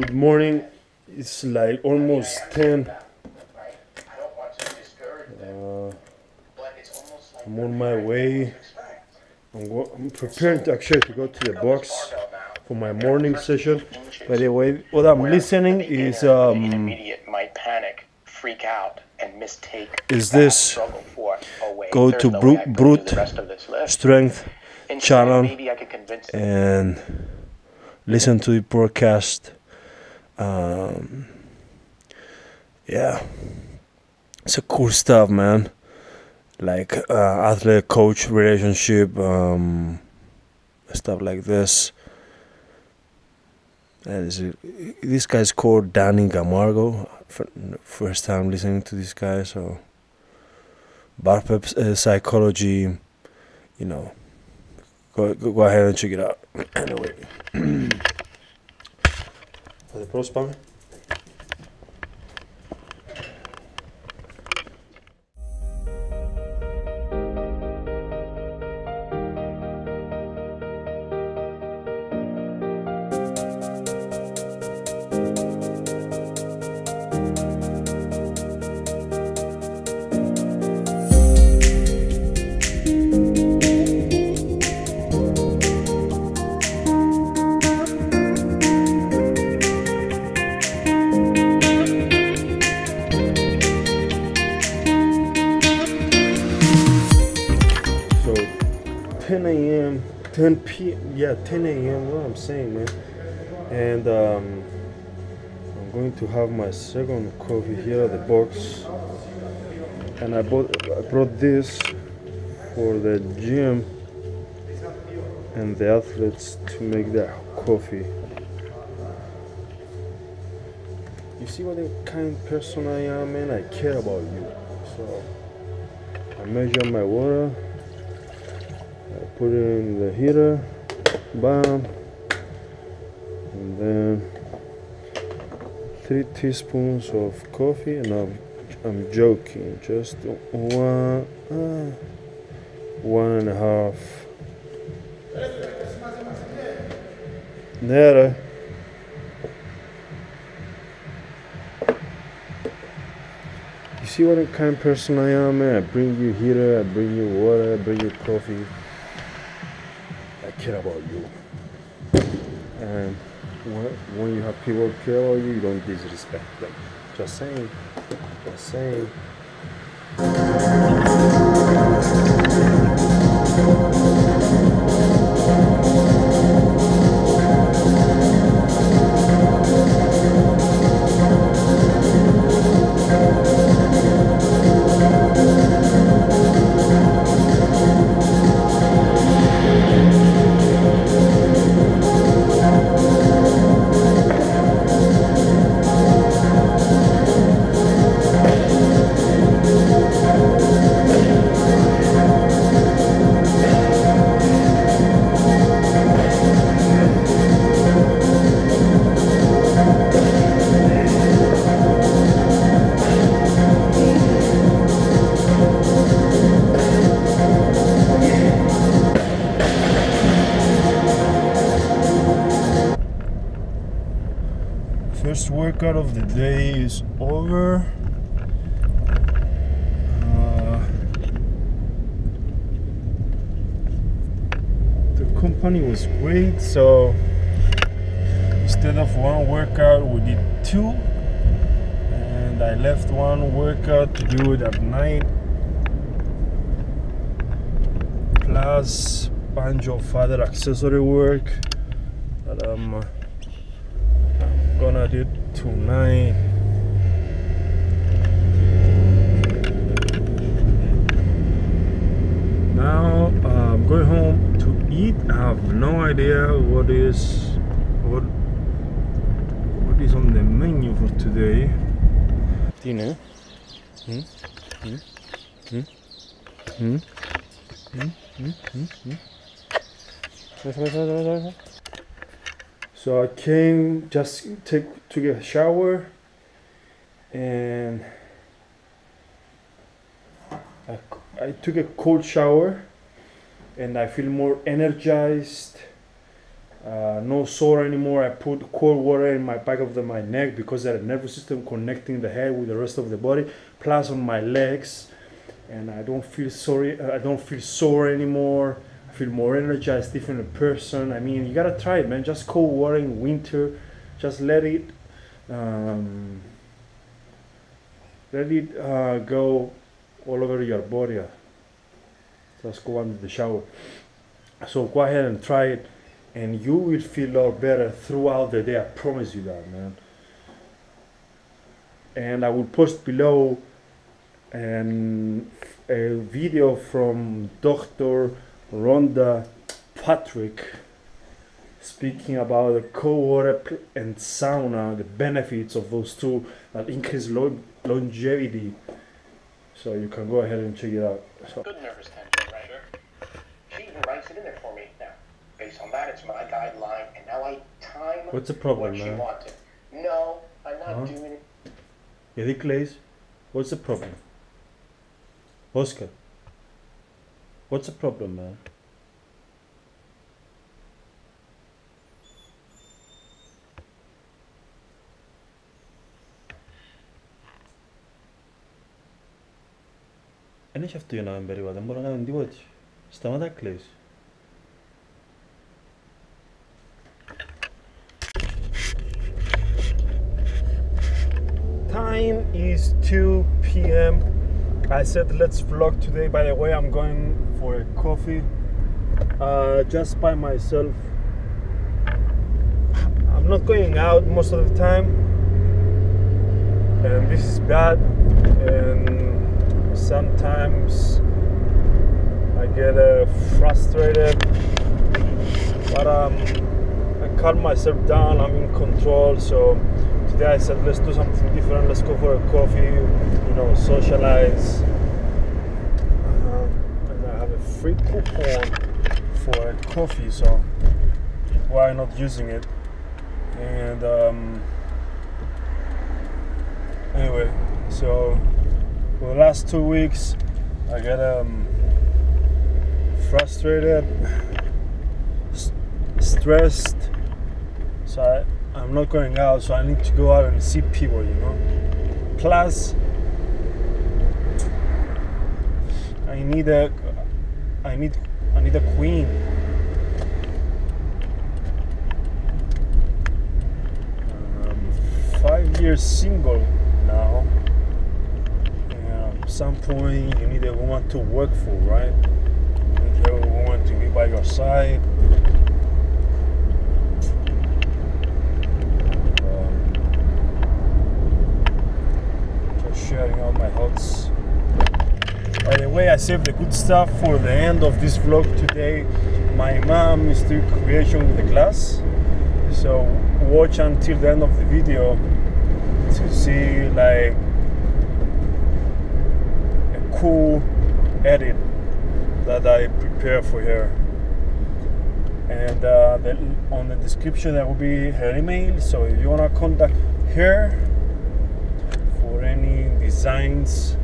Good morning. It's like almost 10. I'm on my way. I'm preparing to actually to go to the box for my morning session. By the way, what I'm listening is this go to brute strength channel and listen to the podcast. Yeah, it's a cool stuff, man. Like athlete coach relationship, stuff like this. This guy's called Danny Gamargo. First time listening to this guy, so Bar-peps psychology, you know. Go ahead and check it out. Anyway, are the pros spam? Yeah, 10 a.m. What I'm saying, man. And I'm going to have my second coffee here at the box. And I brought this for the gym and the athletes to make their coffee. You see what a kind person I am, man. I care about you. So I measure my water. I put it in the heater. Bam, and then 3 teaspoons of coffee, and I'm joking, just 1 and a half. There. You see what a kind person I am, man. I bring you heater, I bring you water, I bring you coffee. Care about you, and when you have people care about you, you don't disrespect them. Just saying, just saying. First workout of the day is over. The company was great, so instead of 1 workout, we did 2, and I left 1 workout to do it at night, plus a bunch of other accessory work that I'm gonna do tonight. Now I'm going home to eat. I have no idea what is on the menu for today. Dinner. So I came just to get a shower, and I took a cold shower, and I feel more energized. no sore anymore. I put cold water in my back of my neck because I had a nervous system connecting the head with the rest of the body, plus on my legs, and I don't feel sore anymore. I feel more energized, different person. I mean, you gotta try it, man. Just cold water in winter, just let it go all over your body. Just go under the shower. So go ahead and try it, and you will feel a lot better throughout the day. I promise you that, man. And I will post below a video from Dr. Rhonda Patrick speaking about the cold water and sauna, the benefits of those two that increase longevity. So you can go ahead and check it out. So. Good nervous tension, right? Sure. She even writes it in there for me now. Based on that, it's my guideline, and now I time. What's the problem, what she wanted. No, I'm not doing it. You think, Glaze? What's the problem? Oscar, what's the problem, man? Δεν έχει αυτό για να με περίπατο, δεν μπορώ να κάνω τίποτα. Σταμάτα κλαις. Time is 2 p.m. I said let's vlog today. By the way, I'm going for a coffee just by myself. I'm not going out most of the time, and this is bad. And sometimes I get frustrated, but I calm myself down, I'm in control. So today I said let's do something different, let's go for a coffee, you know, socialize. And I have a free coupon for a coffee, so why not using it? And anyway, so for the last 2 weeks, I got frustrated, stressed, so I'm not going out, so I need to go out and see people, you know. Plus, I need a queen. I'm 5 years single now. At some point you need a woman to work for, right? You need a woman to be by your side. Just sharing all my thoughts. By the way, I saved the good stuff for the end of this vlog today. My mom is doing creation with the class, so watch until the end of the video to see like cool edit that I prepare for her. And then on the description there will be her email, so if you want to contact her for any designs,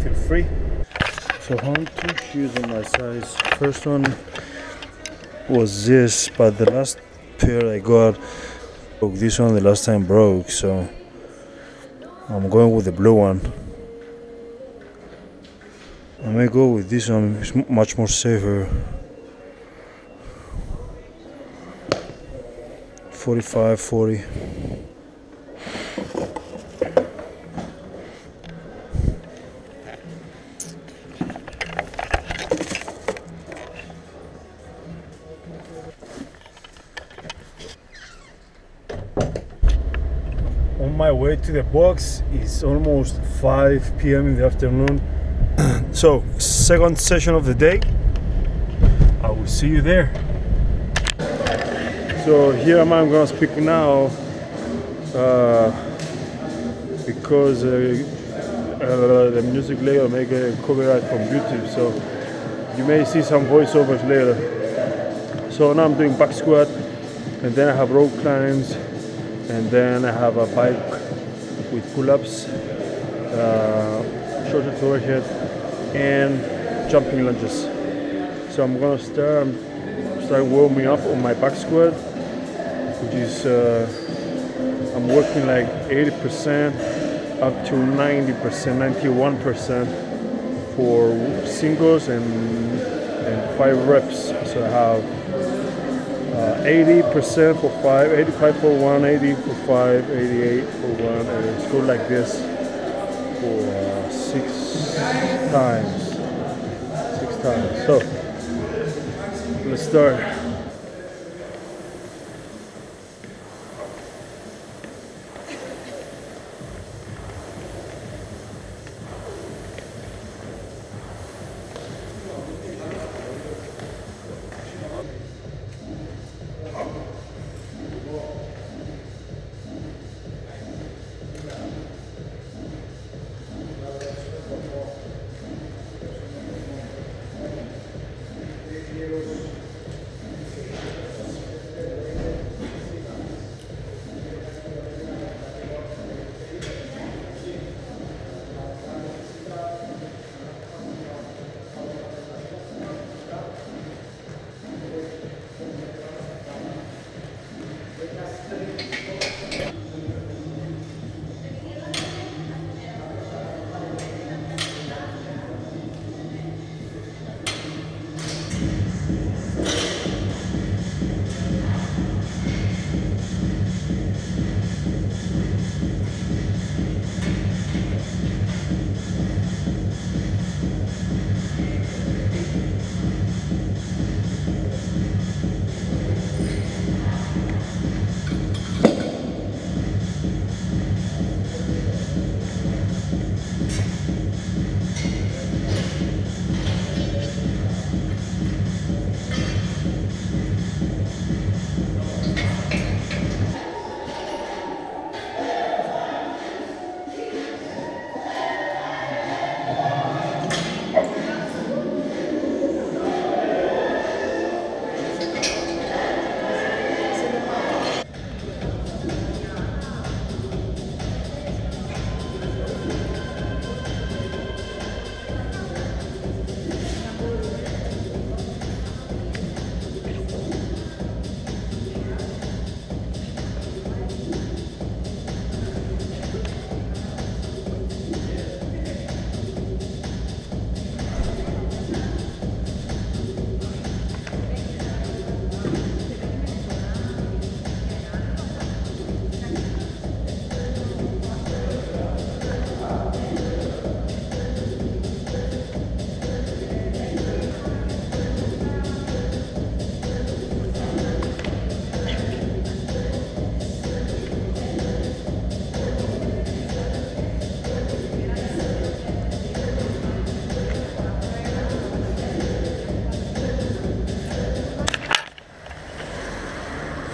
feel free. So home, 2 shoes in my size. First one was this, but the last pair I got broke. This one the last time broke, so I'm going with the blue one. I may go with this one, it's much more safer. 45, 40. My way to the box is almost 5 p.m. in the afternoon. So, second session of the day. I will see you there. So here I'm going to speak now because the music layer may get copyright from YouTube, so you may see some voiceovers later. So now I'm doing back squat, and then I have rope climbs, and then I have a bike with pull-ups, shoulder to overhead, and jumping lunges. So I'm gonna start warming up on my back squat, which is I'm working like 80% up to 90%, 91% for singles and 5 reps. So I have 80% for 5, 85 for 1, 80 for 5, 88 for 1, and it's good like this for 6 times. So let's start.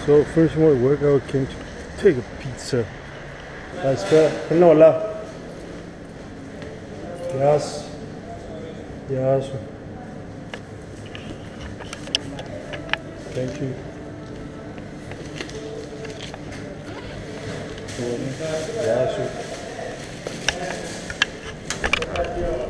So first of my workout came to take a pizza. That's fair. No love. Yes. Yes. Thank you. Yes.